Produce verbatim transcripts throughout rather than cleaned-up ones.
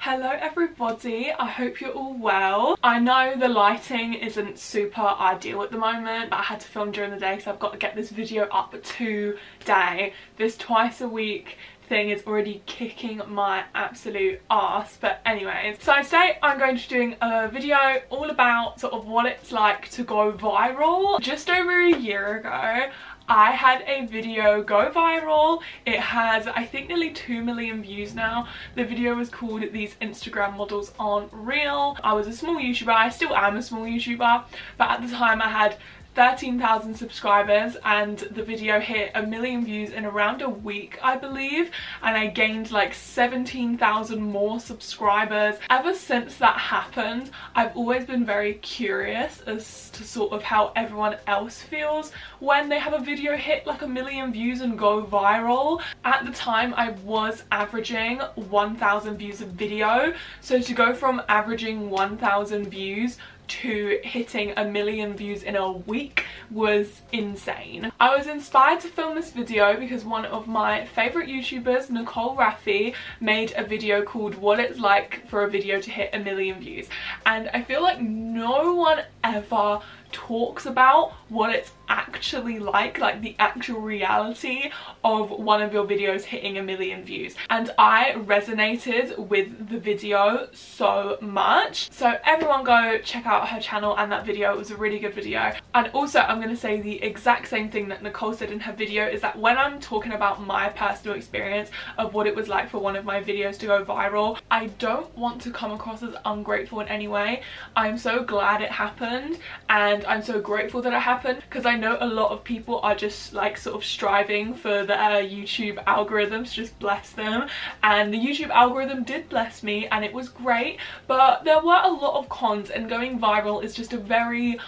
Hello everybody, I hope you're all well. I know the lighting isn't super ideal at the moment, but I had to film during the day, so I've got to get this video up today. This twice a week thing is already kicking my absolute ass, but anyways, so today I'm going to be doing a video all about sort of what it's like to go viral. Just over a year ago I had a video go viral. It has, I think, nearly two million views now. The video was called These Instagram Models Aren't Real. I was a small YouTuber, I still am a small YouTuber, but at the time I had thirteen thousand subscribers and the video hit a million views in around a week, I believe, and I gained like seventeen thousand more subscribers. Ever since that happened, I've always been very curious as to sort of how everyone else feels when they have a video hit like a million views and go viral. At the time, I was averaging one thousand views a video, so to go from averaging one thousand views to hitting a million views in a week was insane. I was inspired to film this video because one of my favourite YouTubers, Nicole Raffi, made a video called What It's Like for a Video to Hit a Million Views, and I feel like no one ever talks about what it's actually like, like the actual reality of one of your videos hitting a million views, and I resonated with the video so much. So everyone go check out her channel and that video, it was a really good video. And also I'm going to say the exact same thing that Nicole said in her video, is that when I'm talking about my personal experience of what it was like for one of my videos to go viral, I don't want to come across as ungrateful in any way. I'm so glad it happened and And I'm so grateful that it happened, because I know a lot of people are just like sort of striving for the uh, YouTube algorithms, just bless them, and the YouTube algorithm did bless me and it was great, but there were a lot of cons, and going viral is just a very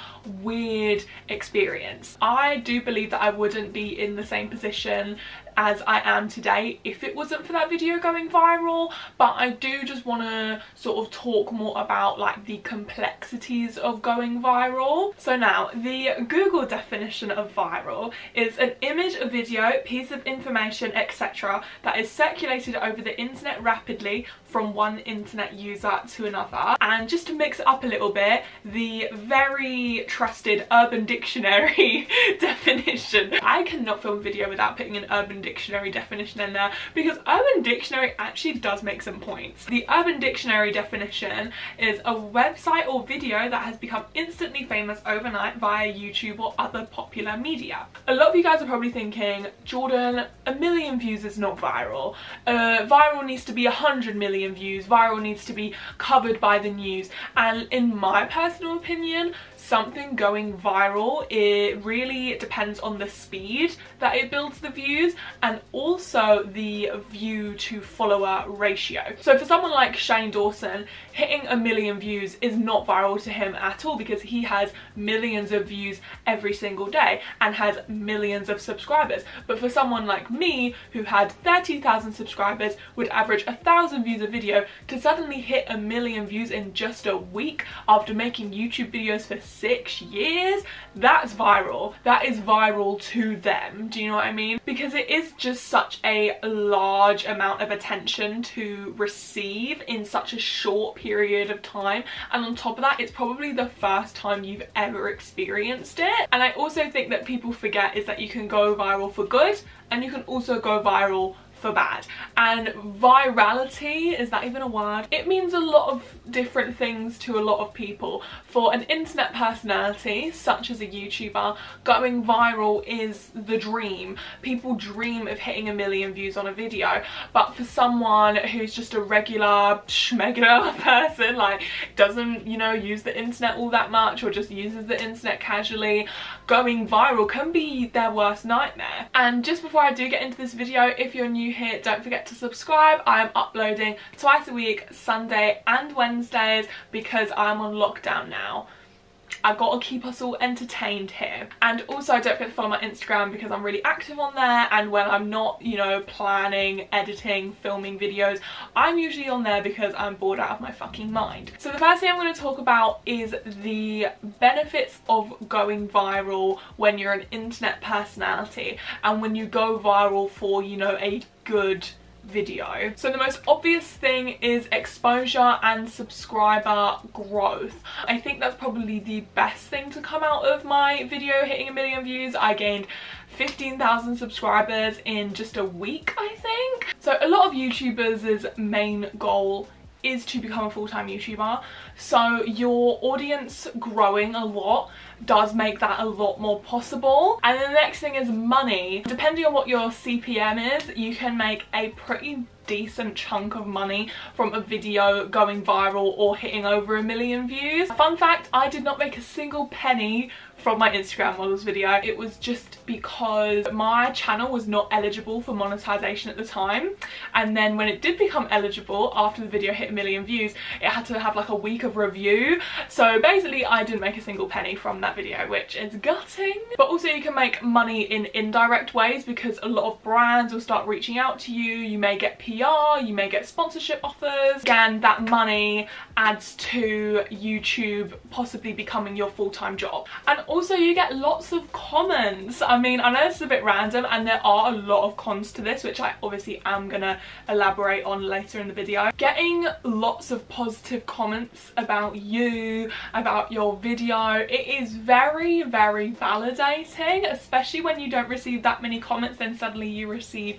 weird experience. I do believe that I wouldn't be in the same position as I am today if it wasn't for that video going viral, but I do just want to sort of talk more about like the complexities of going viral. So now, the Google definition of viral is an image, a video, piece of information, et cetera that is circulated over the internet rapidly from one internet user to another. And just to mix it up a little bit, the very trusted Urban Dictionary definition. I cannot film a video without putting an Urban Dictionary definition in there, because Urban Dictionary actually does make some points. The Urban Dictionary definition is a website or video that has become instantly famous overnight via YouTube or other popular media. A lot of you guys are probably thinking, Jordan, a million views is not viral. Uh, viral needs to be one hundred million views, viral needs to be covered by the news, and in my personal opinion, something going viral, it really depends on the speed that it builds the views and also the view to follower ratio. So for someone like Shane Dawson, hitting a million views is not viral to him at all, because he has millions of views every single day and has millions of subscribers. But for someone like me, who had thirty thousand subscribers, would average a thousand views a video, to suddenly hit a million views in just a week after making YouTube videos for six years, that's viral. That is viral to them, do you know what I mean? Because it is just such a large amount of attention to receive in such a short period of time, and on top of that, it's probably the first time you've ever experienced it. And I also think that people forget is that you can go viral for good and you can also go viral for bad. And virality, is that even a word? It means a lot of different things to a lot of people. For an internet personality such as a YouTuber, going viral is the dream. People dream of hitting a million views on a video, but for someone who's just a regular schmegular person, like doesn't, you know, use the internet all that much or just uses the internet casually, going viral can be their worst nightmare. And just before I do get into this video, if you're new here, don't forget to subscribe. I am uploading twice a week, Sunday and Wednesdays, because I'm on lockdown now. I gotta keep us all entertained here. And also don't forget to follow my Instagram because I'm really active on there, and when I'm not, you know, planning, editing, filming videos, I'm usually on there because I'm bored out of my fucking mind. So the first thing I'm going to talk about is the benefits of going viral when you're an internet personality and when you go viral for, you know, a good video. So the most obvious thing is exposure and subscriber growth. I think that's probably the best thing to come out of my video hitting a million views. I gained fifteen thousand subscribers in just a week, I think. So a lot of YouTubers' main goal is to become a full-time YouTuber, so your audience growing a lot does make that a lot more possible. And the next thing is money. Depending on what your C P M is, you can make a pretty decent chunk of money from a video going viral or hitting over a million views. Fun fact, I did not make a single penny from my Instagram models video. It was just because my channel was not eligible for monetization at the time, and then when it did become eligible after the video hit a million views, it had to have like a week of review. So basically I didn't make a single penny from that video, which is gutting. But also you can make money in indirect ways because a lot of brands will start reaching out to you. You may get P R, you may get sponsorship offers. Again, that money adds to YouTube possibly becoming your full-time job. And also you get lots of comments. I mean, I know this is a bit random and there are a lot of cons to this, which I obviously am gonna elaborate on later in the video. Getting lots of positive comments about you, about your video, it is very, very validating, especially when you don't receive that many comments, then suddenly you receive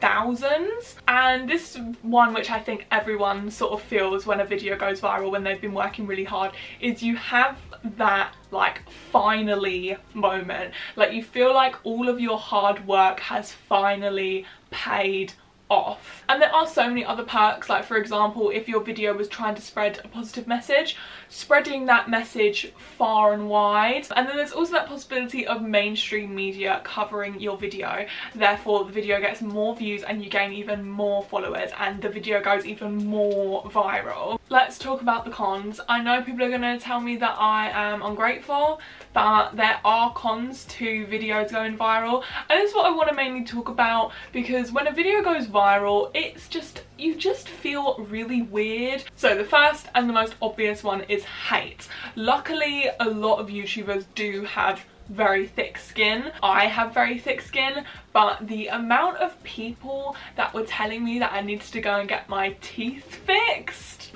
thousands. And this one, which I think everyone sort of feels when a video goes viral when they've been working really hard, is you have that like finally moment. Like you feel like all of your hard work has finally paid off. And there are so many other perks, like for example, if your video was trying to spread a positive message, spreading that message far and wide. And then there's also that possibility of mainstream media covering your video, therefore the video gets more views and you gain even more followers and the video goes even more viral. Let's talk about the cons. I know people are going to tell me that I am ungrateful, but there are cons to videos going viral, and this is what I want to mainly talk about, because when a video goes viral viral it's just, you just feel really weird. So the first and the most obvious one is hate. Luckily a lot of YouTubers do have very thick skin. I have very thick skin, but the amount of people that were telling me that I needed to go and get my teeth fixed,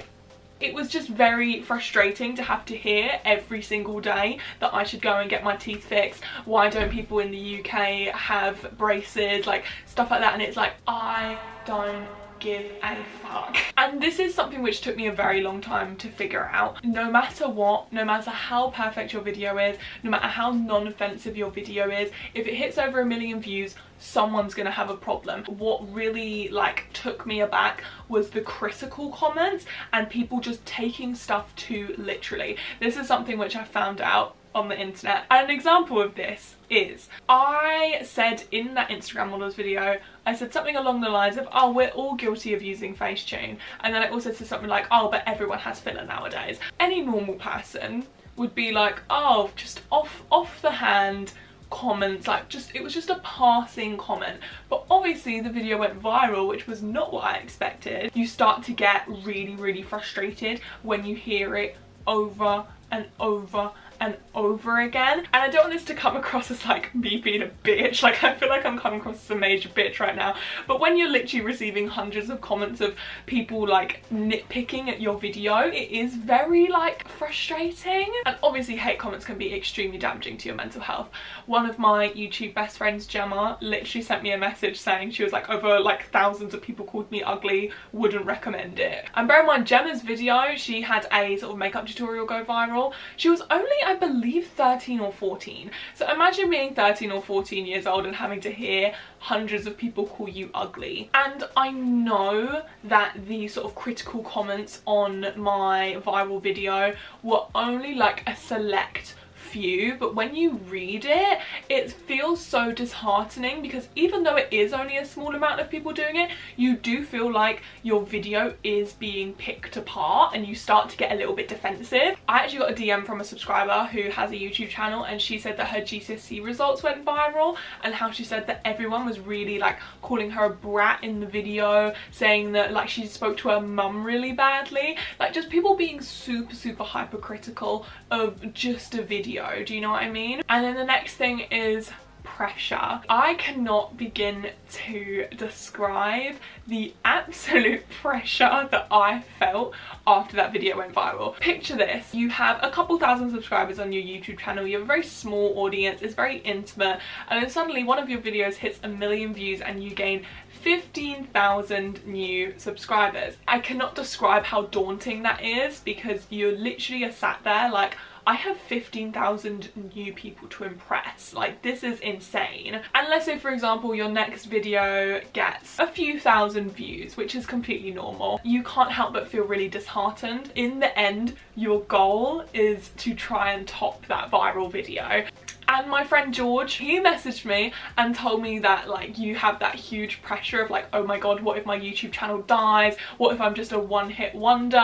it was just very frustrating to have to hear every single day that I should go and get my teeth fixed. Why don't people in the U K have braces? Like stuff like that. And it's like, I don't give a fuck. And this is something which took me a very long time to figure out. No matter what, no matter how perfect your video is, no matter how non-offensive your video is, if it hits over a million views, someone's gonna have a problem. What really like took me aback was the critical comments and people just taking stuff too literally. This is something which I found out on the internet. And an example of this is, I said in that Instagram models video, I said something along the lines of, oh, we're all guilty of using Facetune. And then I also said something like, oh, but everyone has filler nowadays. Any normal person would be like, oh, just off off the hand comments, like just, it was just a passing comment. But obviously the video went viral, which was not what I expected. You start to get really, really frustrated when you hear it over and over and over again. And I don't want this to come across as like me being a bitch. Like I feel like I'm coming across as a major bitch right now, but when you're literally receiving hundreds of comments of people like nitpicking at your video, it is very like frustrating. And obviously hate comments can be extremely damaging to your mental health. One of my YouTube best friends, Gemma, literally sent me a message saying, she was like, over like thousands of people called me ugly, wouldn't recommend it. And bear in mind, Gemma's video, she had a sort of makeup tutorial go viral. She was only, I believe, thirteen or fourteen. So imagine being thirteen or fourteen years old and having to hear hundreds of people call you ugly. And I know that the sort of critical comments on my viral video were only like a select few, but when you read it, it feels feels so disheartening, because even though it is only a small amount of people doing it, you do feel like your video is being picked apart and you start to get a little bit defensive. I actually got a D M from a subscriber who has a YouTube channel, and she said that her G C S E results went viral and how she said that everyone was really like calling her a brat in the video, saying that like she spoke to her mum really badly, like just people being super super hypercritical of just a video, do you know what I mean? And then the next thing is pressure. I cannot begin to describe the absolute pressure that I felt after that video went viral. Picture this, you have a couple thousand subscribers on your YouTube channel, you have a very small audience, it's very intimate, and then suddenly one of your videos hits a million views and you gain fifteen thousand new subscribers. I cannot describe how daunting that is, because you literally are sat there like, I have fifteen thousand new people to impress, like this is insane. And let's say for example your next video gets a few thousand views, which is completely normal. You can't help but feel really disheartened. In the end, your goal is to try and top that viral video. And my friend George, he messaged me and told me that like you have that huge pressure of like, oh my god, what if my YouTube channel dies? What if I'm just a one-hit wonder?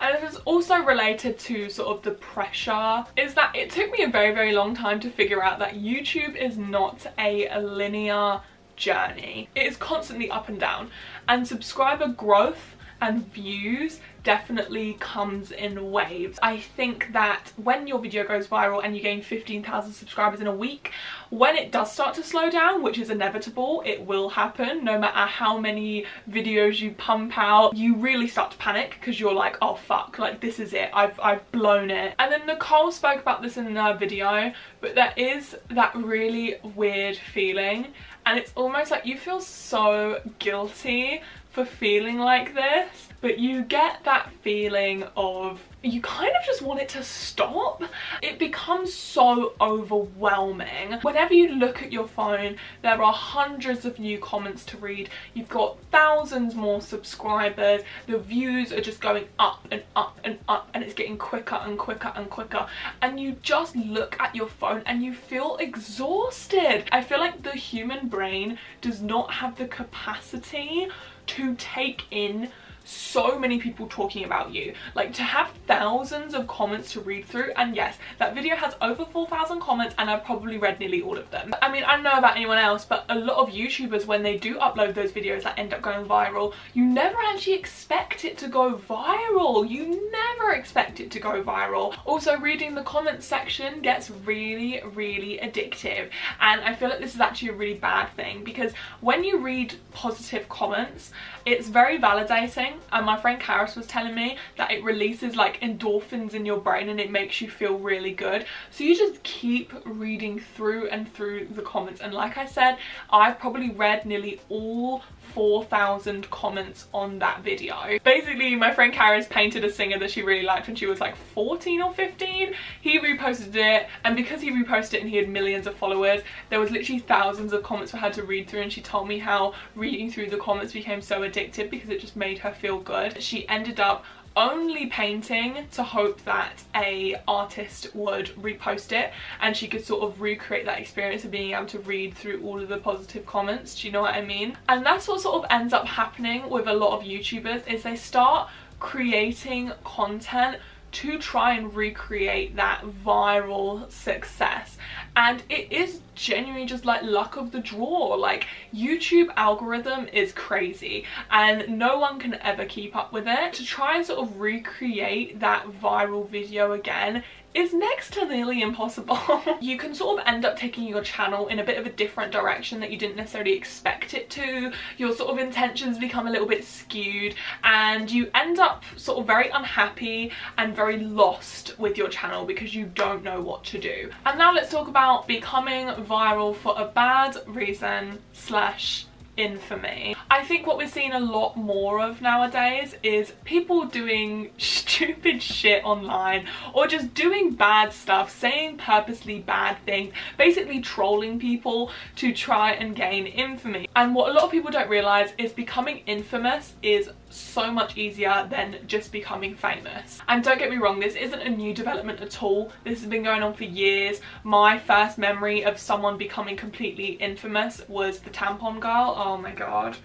And this is also related to sort of the pressure, is that it took me a very, very long time to figure out that YouTube is not a linear journey. It is constantly up and down, and subscriber growth and views definitely comes in waves. I think that when your video goes viral and you gain fifteen thousand subscribers in a week, when it does start to slow down, which is inevitable, it will happen no matter how many videos you pump out, you really start to panic because you're like, oh fuck, like this is it, I've, I've blown it. And then Nicole spoke about this in her video, but there is that really weird feeling, and it's almost like you feel so guilty for feeling like this, but you get that feeling of you kind of just want it to stop. It becomes so overwhelming. Whenever you look at your phone, there are hundreds of new comments to read. You've got thousands more subscribers. The views are just going up and up and up, and it's getting quicker and quicker and quicker. And you just look at your phone and you feel exhausted. I feel like the human brain does not have the capacity to take in so many people talking about you. Like to have thousands of comments to read through, and yes, that video has over four thousand comments and I've probably read nearly all of them. I mean, I don't know about anyone else, but a lot of YouTubers, when they do upload those videos that end up going viral, you never actually expect it to go viral. You never expect it to go viral. Also, reading the comments section gets really, really addictive, and I feel like this is actually a really bad thing, because when you read positive comments, it's very validating. And my friend Karis was telling me that it releases like endorphins in your brain and it makes you feel really good. So you just keep reading through and through the comments. And like I said, I've probably read nearly all four thousand comments on that video. Basically, my friend Karis painted a singer that she really liked when she was like fourteen or fifteen. He reposted it, and because he reposted it and he had millions of followers, there was literally thousands of comments for her to read through, and she told me how reading through the comments became so addictive because it just made her feel good. She ended up only painting to hope that a artist would repost it and she could sort of recreate that experience of being able to read through all of the positive comments, do you know what I mean? And that's what sort of ends up happening with a lot of YouTubers, is they start creating content to try and recreate that viral success. And it is genuinely just like luck of the draw. Like, YouTube algorithm is crazy and no one can ever keep up with it. To try and sort of recreate that viral video again is next to nearly impossible. You can sort of end up taking your channel in a bit of a different direction that you didn't necessarily expect it to. Your sort of intentions become a little bit skewed and you end up sort of very unhappy and very lost with your channel because you don't know what to do. And now let's talk about becoming viral for a bad reason slash infamy. I think what we're seeing a lot more of nowadays is people doing stupid shit online, or just doing bad stuff, saying purposely bad things, basically trolling people to try and gain infamy. And what a lot of people don't realize is becoming infamous is so much easier than just becoming famous. And don't get me wrong, this isn't a new development at all. This has been going on for years. My first memory of someone becoming completely infamous was the tampon girl. Oh my god.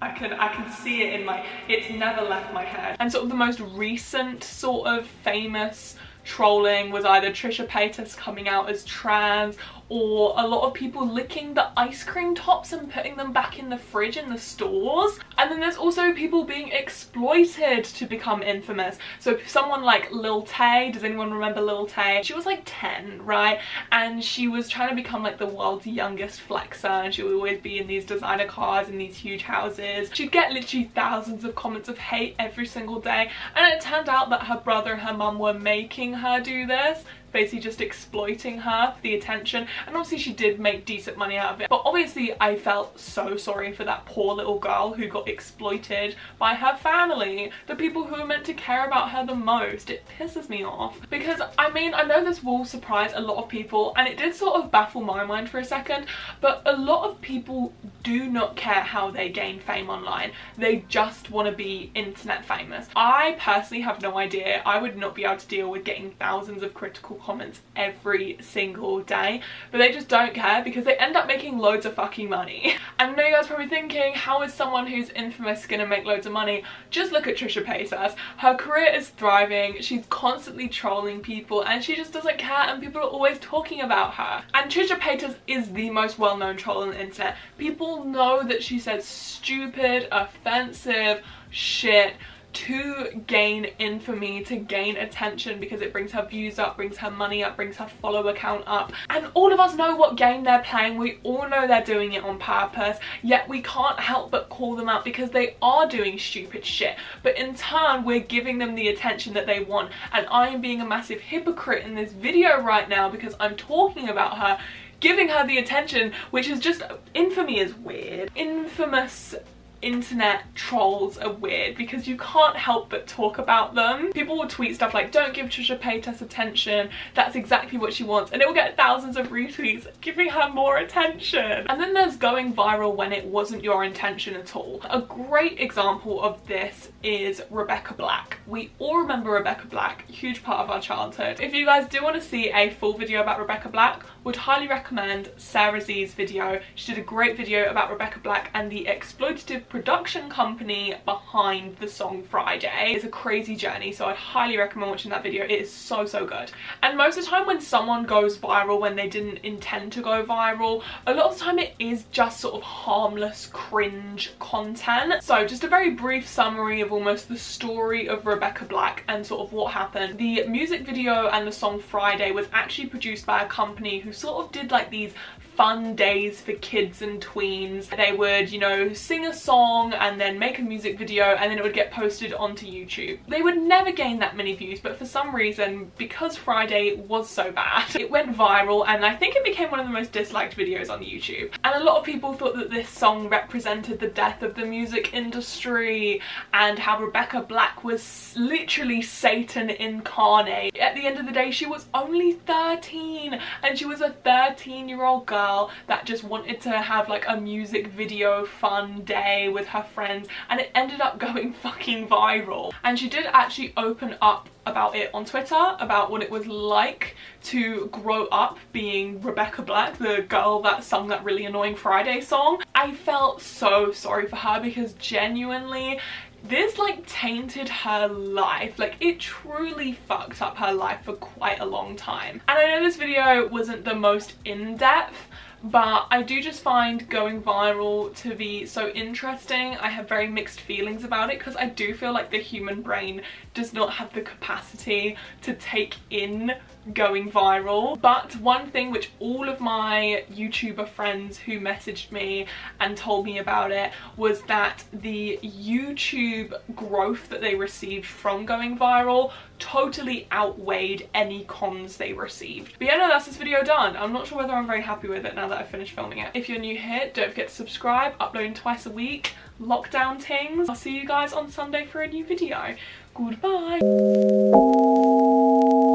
I can, I can see it in my, it's never left my head. And sort of the most recent sort of famous trolling was either Trisha Paytas coming out as trans, or a lot of people licking the ice cream tops and putting them back in the fridge in the stores. And then there's also people being exploited to become infamous. So someone like Lil Tay, does anyone remember Lil Tay? She was like ten, right? And she was trying to become like the world's youngest flexer, and she would always be in these designer cars in these huge houses. She'd get literally thousands of comments of hate every single day, and it turned out that her brother and her mum were making her do this, basically just exploiting her for the attention. And obviously she did make decent money out of it, but obviously I felt so sorry for that poor little girl who got exploited by her family, the people who are meant to care about her the most. It pisses me off, because I mean, I know this will surprise a lot of people, and it did sort of baffle my mind for a second, but a lot of people do not care how they gain fame online. They just want to be internet famous. I personally have no idea. I would not be able to deal with getting thousands of critical comments every single day, but they just don't care because they end up making loads of fucking money. And I know you guys are probably thinking, how is someone who's infamous gonna make loads of money? Just look at Trisha Paytas. Her career is thriving, she's constantly trolling people, and she just doesn't care, and people are always talking about her. And Trisha Paytas is the most well-known troll on the internet. People know that she says stupid, offensive shit to gain infamy, to gain attention, because it brings her views up, brings her money up, brings her follower count up. And all of us know what game they're playing. We all know they're doing it on purpose, yet we can't help but call them out because they are doing stupid shit. But in turn, we're giving them the attention that they want. And I am being a massive hypocrite in this video right now because I'm talking about her, giving her the attention, which is just, infamy is weird. Infamous internet trolls are weird because you can't help but talk about them. People will tweet stuff like, don't give Trisha Paytas attention, that's exactly what she wants, and it will get thousands of retweets giving her more attention. And then there's going viral when it wasn't your intention at all. A great example of this is Rebecca Black. We all remember Rebecca Black, huge part of our childhood. If you guys do want to see a full video about Rebecca Black, would highly recommend Sarah Z's video. She did a great video about Rebecca Black and the exploitative production company behind the song Friday. It's a crazy journey, so I'd highly recommend watching that video. It is so, so good. And most of the time when someone goes viral when they didn't intend to go viral, a lot of the time it is just sort of harmless cringe content. So just a very brief summary of almost the story of Rebecca Black and sort of what happened. The music video and the song Friday was actually produced by a company who sort of did like these fun days for kids and tweens. They would, you know, sing a song and then make a music video, and then it would get posted onto YouTube. They would never gain that many views, but for some reason, because Friday was so bad, it went viral, and I think it became one of the most disliked videos on YouTube. And a lot of people thought that this song represented the death of the music industry and how Rebecca Black was literally Satan incarnate. At the end of the day, she was only thirteen, and she was a thirteen year old girl that just wanted to have like a music video fun day with her friends, and it ended up going fucking viral. And she did actually open up about it on Twitter, about what it was like to grow up being Rebecca Black, the girl that sung that really annoying Friday song. I felt so sorry for her because genuinely this like tainted her life. Like it truly fucked up her life for quite a long time. And I know this video wasn't the most in-depth, but I do just find going viral to be so interesting. I have very mixed feelings about it because I do feel like the human brain does not have the capacity to take in going viral. But one thing which all of my YouTuber friends who messaged me and told me about it was that the YouTube growth that they received from going viral totally outweighed any cons they received. But yeah, no, that's this video done. I'm not sure whether I'm very happy with it now that I've finished filming it. If you're new here, don't forget to subscribe. Uploading twice a week, lockdown things. I'll see you guys on Sunday for a new video. Goodbye.